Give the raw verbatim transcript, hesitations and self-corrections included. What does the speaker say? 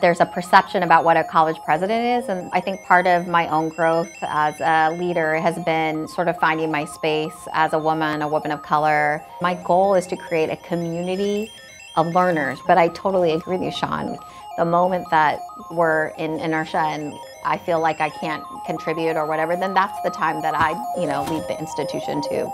There's a perception about what a college president is, and I think part of my own growth as a leader has been sort of finding my space as a woman, a woman of color. My goal is to create a community of learners, but I totally agree with you, Sean. The moment that we're in inertia and I feel like I can't contribute or whatever, then that's the time that I, you know, leave the institution too.